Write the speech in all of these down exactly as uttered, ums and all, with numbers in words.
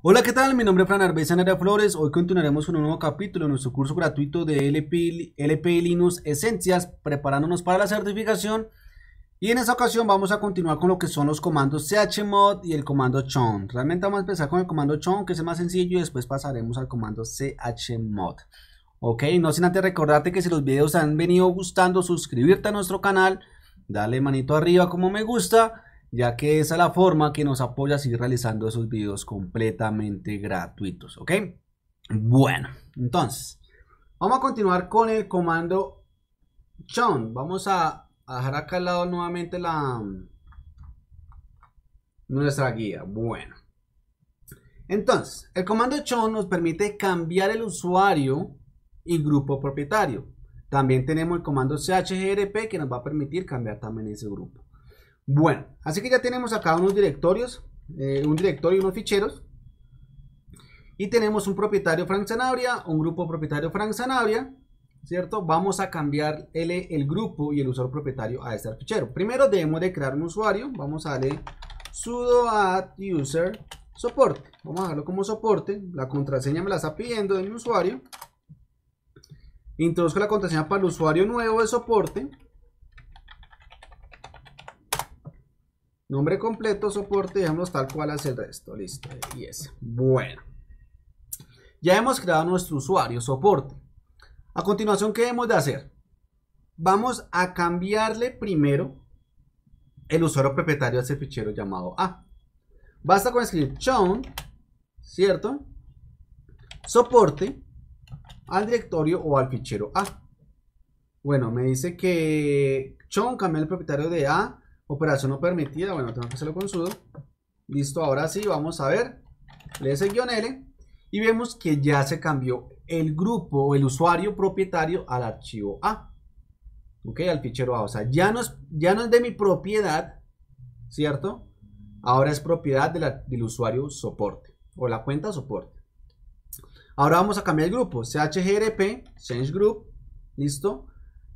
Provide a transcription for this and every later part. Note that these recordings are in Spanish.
Hola, ¿qué tal? Mi nombre es Fran Arbeza Nerea Flores. Hoy continuaremos con un nuevo capítulo de nuestro curso gratuito de L P, L P Linux Esencias, preparándonos para la certificación. Y en esta ocasión vamos a continuar con lo que son los comandos chmod y el comando chown. Realmente vamos a empezar con el comando chown, que es el más sencillo, y después pasaremos al comando chmod. Ok, no sin antes recordarte que si los videos te han venido gustando, suscribirte a nuestro canal, dale manito arriba como me gusta, ya que esa es la forma que nos apoya a seguir realizando esos videos completamente gratuitos, ¿ok? Bueno, entonces, vamos a continuar con el comando chown. Vamos a, a dejar acá al lado nuevamente la nuestra guía. Bueno, entonces, el comando chown nos permite cambiar el usuario y grupo propietario. También tenemos el comando chgrp, que nos va a permitir cambiar también ese grupo. Bueno, así que ya tenemos acá unos directorios, eh, un directorio y unos ficheros. Y tenemos un propietario Frank Sanabria, un grupo propietario Frank Sanabria, ¿cierto? Vamos a cambiar el, el grupo y el usuario propietario a este fichero. Primero debemos de crear un usuario. Vamos a darle sudo add user soporte. Vamos a darlo como soporte. La contraseña me la está pidiendo de mi usuario. Introduzco la contraseña para el usuario nuevo de soporte. Nombre completo, soporte, dejémoslo tal cual hace el resto, listo, y ese. Bueno, ya hemos creado nuestro usuario, soporte. A continuación, ¿qué debemos de hacer? Vamos a cambiarle primero el usuario propietario a ese fichero llamado A. Basta con escribir chown, ¿cierto? Soporte al directorio o al fichero A. Bueno, me dice que chown cambia el propietario de A. Operación no permitida, bueno, tengo que hacerlo con sudo. Listo, ahora sí, vamos a ver. Le doy guión L y vemos que ya se cambió el grupo o el usuario propietario al archivo A. Ok, al fichero A. O sea, ya no es, ya no es de mi propiedad, ¿cierto? Ahora es propiedad de la, del usuario soporte o la cuenta soporte. Ahora vamos a cambiar el grupo. chgrp, change group, listo.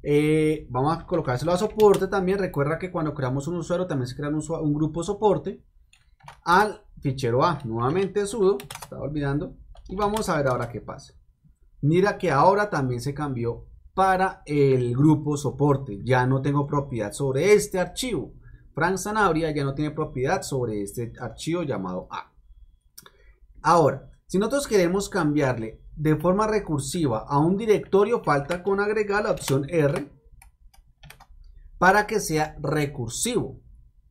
Eh, vamos a colocárselo a soporte también. Recuerda que cuando creamos un usuario también se crea un, usuario, un grupo soporte al fichero A. Nuevamente sudo, estaba olvidando, y vamos a ver ahora qué pasa. Mira que ahora también se cambió para el grupo soporte. Ya no tengo propiedad sobre este archivo. Frank Sanabria ya no tiene propiedad sobre este archivo llamado A. Ahora, si nosotros queremos cambiarle de forma recursiva a un directorio, falta con agregar la opción R para que sea recursivo,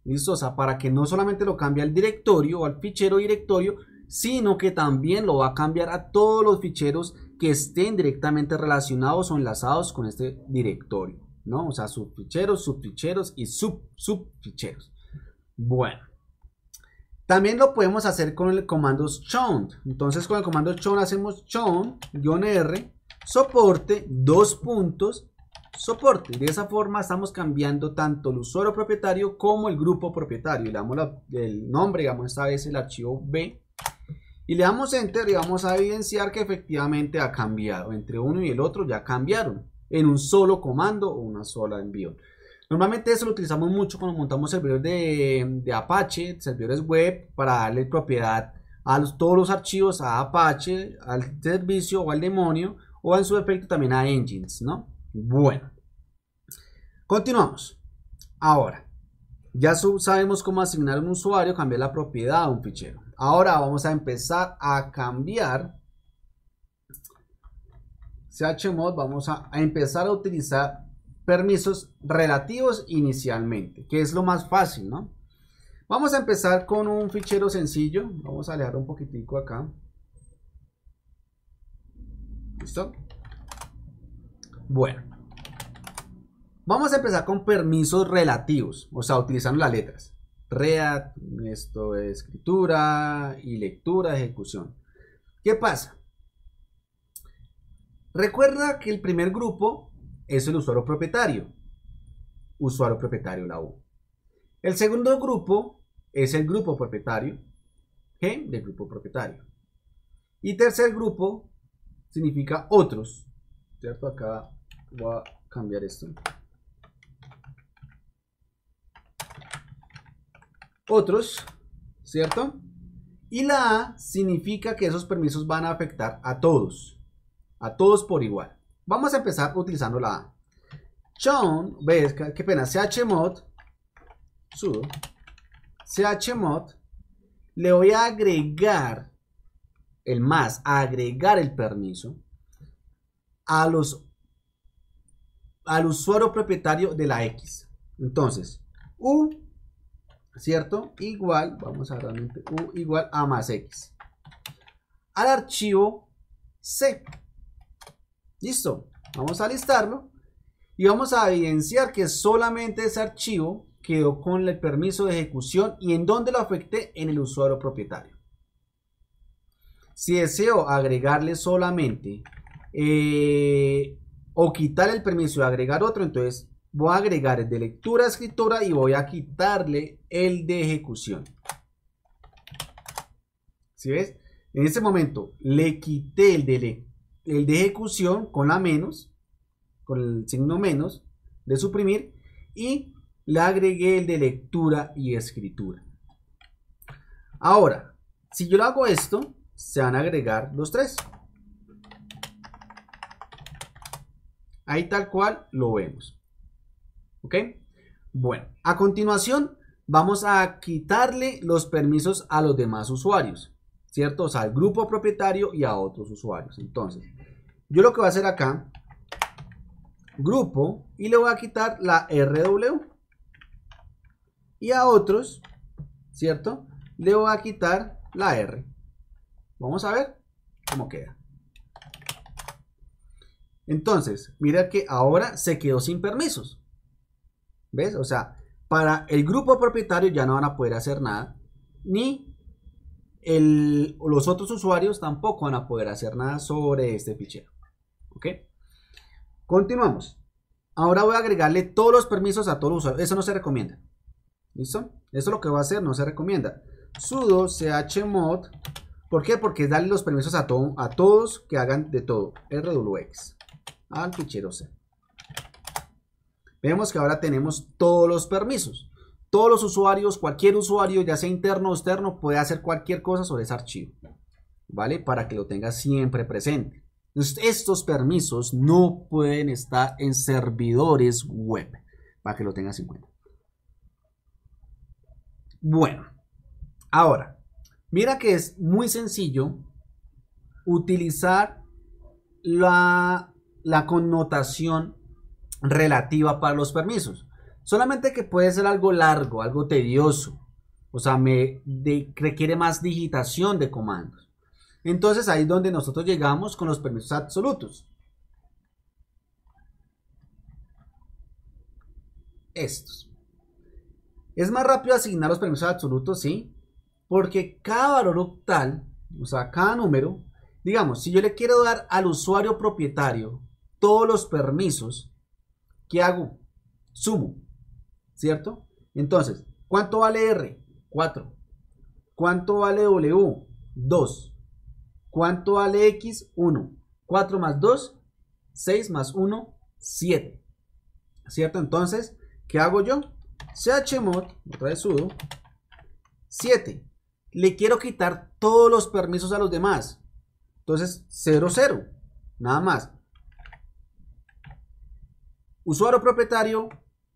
listo, o sea, para que no solamente lo cambie al directorio o al fichero directorio, sino que también lo va a cambiar a todos los ficheros que estén directamente relacionados o enlazados con este directorio, ¿no? O sea, subficheros, subficheros y sub subficheros. Bueno, también lo podemos hacer con el comando chown. Entonces, con el comando chown hacemos chown-r soporte, dos puntos, soporte. De esa forma estamos cambiando tanto el usuario propietario como el grupo propietario. Le damos la, el nombre, digamos esta vez el archivo B. Y le damos enter y vamos a evidenciar que efectivamente ha cambiado. Entre uno y el otro ya cambiaron en un solo comando o una sola envío. Normalmente eso lo utilizamos mucho cuando montamos servidores de, de Apache, servidores web, para darle propiedad a los, todos los archivos a Apache, al servicio o al demonio, o en su defecto también a engines, ¿no? Bueno, continuamos. Ahora, ya sabemos cómo asignar un usuario, cambiar la propiedad a un fichero. Ahora vamos a empezar a cambiar chmod, vamos a, a empezar a utilizar permisos relativos inicialmente, que es lo más fácil, ¿no? Vamos a empezar con un fichero sencillo. Vamos a alejar un poquitico acá. ¿Listo? Bueno, vamos a empezar con permisos relativos, o sea, utilizando las letras read, esto es escritura y lectura, ejecución. ¿Qué pasa? Recuerda que el primer grupo es el usuario propietario, usuario propietario, la U. El segundo grupo es el grupo propietario, G del grupo propietario. Y tercer grupo significa otros, ¿cierto? Acá voy a cambiar esto. Otros, ¿cierto? Y la A significa que esos permisos van a afectar a todos, a todos por igual. Vamos a empezar utilizando la A. Chown, ves, qué pena, chmod, sudo, chmod, le voy a agregar el más, a agregar el permiso a los, al usuario propietario de la X. Entonces, U, ¿cierto? Igual, vamos a realmente U igual a más X. Al archivo C. Listo, vamos a listarlo y vamos a evidenciar que solamente ese archivo quedó con el permiso de ejecución y en dónde lo afecté, en el usuario propietario. Si deseo agregarle solamente eh, o quitar el permiso y agregar otro, entonces voy a agregar el de lectura, escritura y voy a quitarle el de ejecución. ¿Sí ves? En este momento le quité el de lectura, el de ejecución con la menos, con el signo menos de suprimir, y le agregué el de lectura y escritura. Ahora, si yo lo hago esto, se van a agregar los tres. Ahí tal cual lo vemos. ¿Ok? Bueno, a continuación vamos a quitarle los permisos a los demás usuarios, ¿cierto? O sea, al grupo propietario y a otros usuarios. Entonces, yo lo que voy a hacer acá, grupo, y le voy a quitar la R W. Y a otros, ¿cierto? Le voy a quitar la R. Vamos a ver cómo queda. Entonces, mira que ahora se quedó sin permisos. ¿Ves? O sea, para el grupo propietario ya no van a poder hacer nada, ni El, los otros usuarios tampoco van a poder hacer nada sobre este fichero. ¿Ok? Continuamos. Ahora voy a agregarle todos los permisos a todos los usuarios. Eso no se recomienda. ¿Listo? Eso es lo que voy a hacer, no se recomienda. Sudo chmod. ¿Por qué? Porque es darle los permisos a, to a todos que hagan de todo. R W X al fichero C. Vemos que ahora tenemos todos los permisos. Todos los usuarios, cualquier usuario, ya sea interno o externo, puede hacer cualquier cosa sobre ese archivo, ¿vale? Para que lo tenga siempre presente. Entonces, estos permisos no pueden estar en servidores web, para que lo tengas en cuenta. Bueno, ahora, mira que es muy sencillo utilizar la, la connotación relativa para los permisos. Solamente que puede ser algo largo, algo tedioso, o sea, me de, requiere más digitación de comandos. Entonces ahí es donde nosotros llegamos con los permisos absolutos. Estos. Es más rápido asignar los permisos absolutos, ¿sí? Porque cada valor octal, o sea, cada número, digamos, si yo le quiero dar al usuario propietario todos los permisos, ¿qué hago? Sumo. ¿Cierto? Entonces, ¿cuánto vale R? cuatro. ¿Cuánto vale W? dos. ¿Cuánto vale X? uno. cuatro más dos, seis más uno, siete. ¿Cierto? Entonces, ¿qué hago yo? Chmod, otra vez sudo, siete. Le quiero quitar todos los permisos a los demás. Entonces, cero, cero. Nada más. Usuario propietario,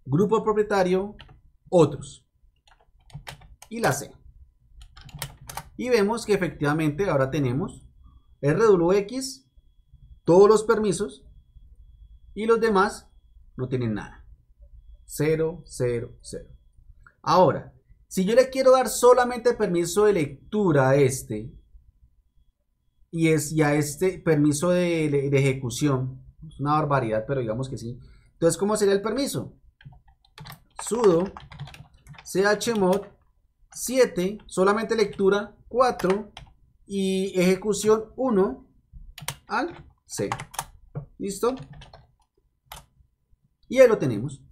grupo propietario, otros y la C, y vemos que efectivamente ahora tenemos R W X, todos los permisos, y los demás no tienen nada, cero, cero, cero. Ahora, si yo le quiero dar solamente permiso de lectura a este y, es, y a este permiso de, de ejecución, es una barbaridad, pero digamos que sí. Entonces, ¿cómo sería el permiso? Sudo chmod siete, solamente lectura cuatro y ejecución uno al C. ¿Listo? Y ahí lo tenemos.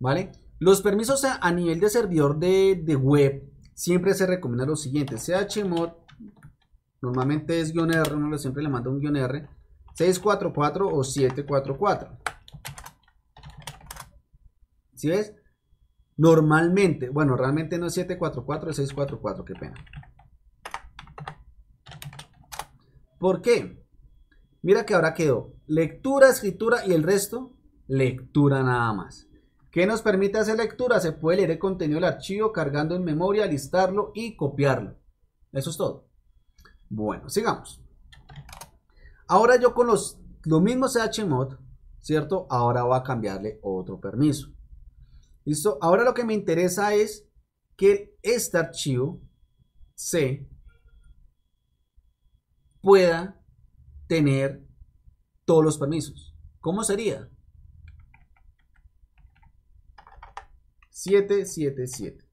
¿Vale? Los permisos a, a nivel de servidor de, de web siempre se recomienda lo siguiente. Chmod, normalmente es guión R, uno siempre le manda un guión R, seiscientos cuarenta y cuatro o setecientos cuarenta y cuatro. ¿Sí ves? Normalmente, bueno, realmente no es setecientos cuarenta y cuatro, es seiscientos cuarenta y cuatro, qué pena. ¿Por qué? Mira que ahora quedó lectura, escritura y el resto, lectura nada más. ¿Qué nos permite hacer lectura? Se puede leer el contenido del archivo cargando en memoria, listarlo y copiarlo. Eso es todo. Bueno, sigamos. Ahora yo con los, lo mismo chmod, ¿cierto? Ahora voy a cambiarle otro permiso. ¿Listo? Ahora lo que me interesa es que este archivo se pueda tener todos los permisos. ¿Cómo sería? siete siete siete.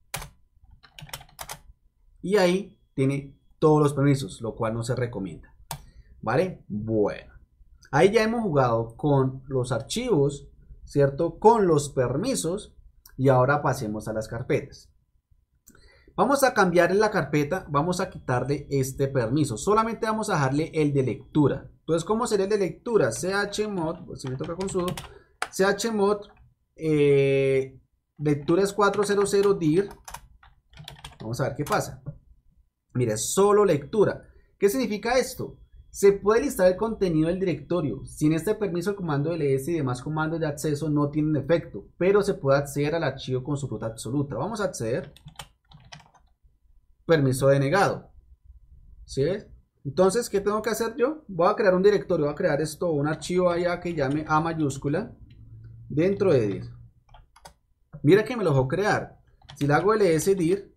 Y ahí tiene todos los permisos, lo cual no se recomienda. ¿Vale? Bueno. Ahí ya hemos jugado con los archivos, ¿cierto? Con los permisos. Y ahora pasemos a las carpetas. Vamos a cambiar en la carpeta, vamos a quitarle este permiso. Solamente vamos a dejarle el de lectura. Entonces, ¿cómo sería el de lectura? Chmod, si me toca con sudo, chmod, eh, lectura es cuatrocientos dir. Vamos a ver qué pasa. Mire, solo lectura. ¿Qué significa esto? Se puede listar el contenido del directorio. Sin este permiso, el comando ls y demás comandos de acceso no tienen efecto, pero se puede acceder al archivo con su ruta absoluta. Vamos a acceder. Permiso denegado. ¿Sí? Entonces, ¿qué tengo que hacer yo? Voy a crear un directorio, voy a crear esto, un archivo allá que llame A mayúscula dentro de dir. Mira que me lo dejó crear. Si le hago ls dir,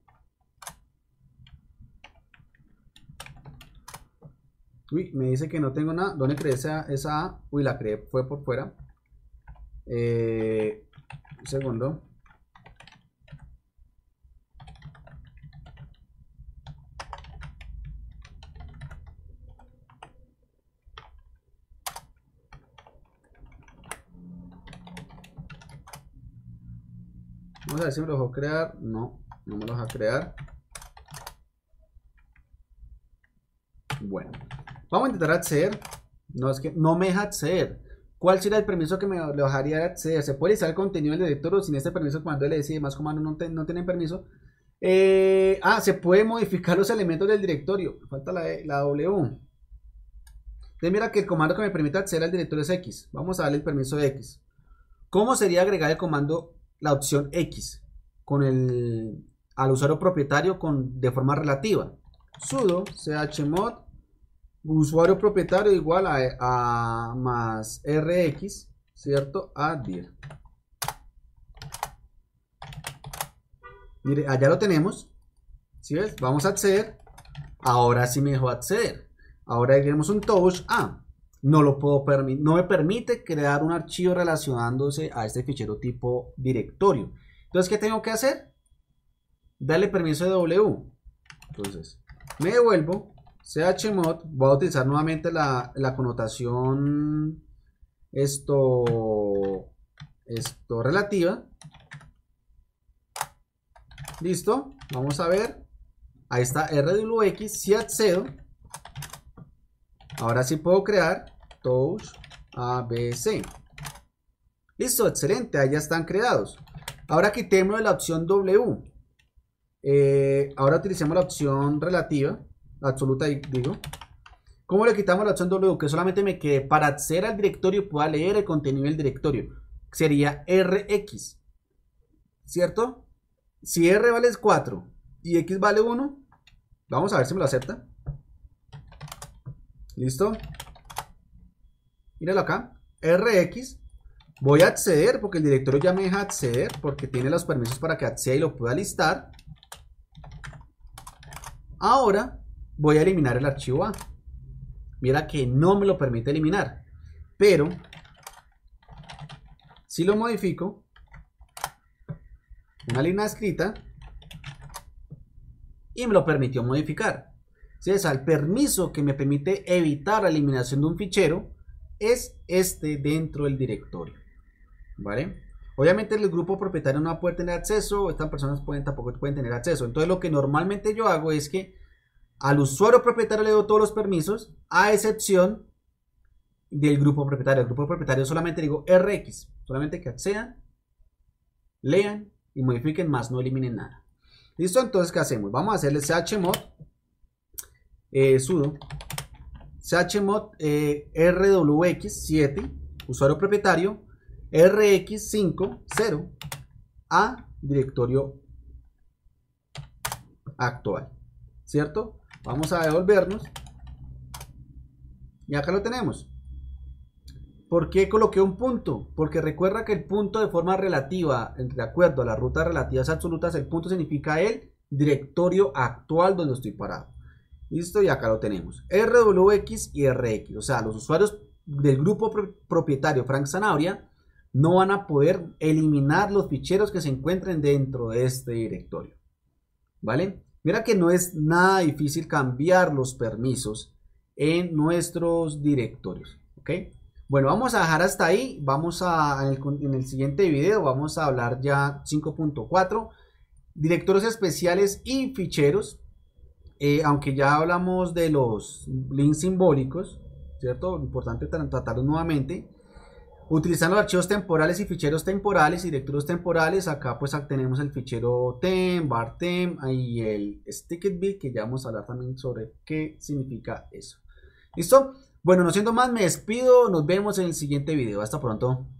uy, me dice que no tengo nada. ¿Dónde creé esa, esa A? Uy, la creé, fue por fuera. Eh, un segundo. Vamos a ver si me lo dejó crear. No, no me lo deja crear. Bueno. Vamos a intentar acceder. No, es que no me deja acceder. ¿Cuál sería el permiso que me dejaría de acceder? Se puede listar el contenido del directorio sin este permiso cuando le decía más comandos no, te, no tienen permiso. Eh, ah, se puede modificar los elementos del directorio. Falta la, la W. Entonces mira que el comando que me permite acceder al directorio es X. Vamos a darle el permiso de X. ¿Cómo sería agregar el comando, la opción X, con el, al usuario propietario con, de forma relativa? Sudo chmod usuario propietario igual a, a más rx, ¿cierto? A dir. Mire, allá lo tenemos. ¿Sí ves? Vamos a acceder. Ahora sí me dejó acceder. Ahora agreguemos un touch. Ah, no lo puedo permitir. No me permite crear un archivo relacionándose a este fichero tipo directorio. Entonces, ¿qué tengo que hacer? Darle permiso de W. Entonces, me devuelvo. Chmod, voy a utilizar nuevamente la, la connotación esto, esto relativa. Listo, vamos a ver. Ahí está R W X, si accedo. Ahora sí puedo crear touch A B C. Listo, excelente, ahí ya están creados. Ahora quitemos la opción W. Eh, ahora utilicemos la opción relativa. Absoluta, digo. ¿Cómo le quitamos la opción W? Que solamente me quede para acceder al directorio y pueda leer el contenido del directorio. Sería R X, ¿cierto? Si R vale cuatro y X vale uno, vamos a ver si me lo acepta. Listo. Míralo acá. R X. Voy a acceder porque el directorio ya me deja acceder, porque tiene los permisos para que acceda y lo pueda listar. Ahora voy a eliminar el archivo A. Mira que no me lo permite eliminar, pero si lo modifico, una línea escrita, y me lo permitió modificar. Si es al permiso que me permite evitar la eliminación de un fichero, es este dentro del directorio. ¿Vale? Obviamente el grupo propietario no puede tener acceso, estas personas pueden, tampoco pueden tener acceso. Entonces lo que normalmente yo hago es que al usuario propietario le doy todos los permisos, a excepción del grupo propietario. El grupo propietario solamente le digo R X, solamente que accedan, lean y modifiquen, más no eliminen nada. ¿Listo? Entonces, ¿qué hacemos? Vamos a hacerle chmod eh, sudo chmod eh, R W X siete, usuario propietario, R X cinco punto cero a directorio actual, ¿cierto? Vamos a devolvernos y acá lo tenemos. ¿Por qué coloqué un punto? Porque recuerda que el punto de forma relativa, de acuerdo a las rutas relativas absolutas, el punto significa el directorio actual donde estoy parado. Listo, y acá lo tenemos. R W X y R X, o sea, los usuarios del grupo propietario Frank Sanabria no van a poder eliminar los ficheros que se encuentren dentro de este directorio, ¿vale? Mira que no es nada difícil cambiar los permisos en nuestros directorios, ¿ok? Bueno, vamos a dejar hasta ahí. Vamos a, en el, en el siguiente video vamos a hablar ya cinco punto cuatro, directorios especiales y ficheros, eh, aunque ya hablamos de los links simbólicos, ¿cierto? Importante tratarlos nuevamente. Utilizando archivos temporales y ficheros temporales, directorios temporales, acá pues tenemos el fichero temp, var temp y el stickbit, que ya vamos a hablar también sobre qué significa eso. ¿Listo? Bueno, no siendo más, me despido, nos vemos en el siguiente video. Hasta pronto.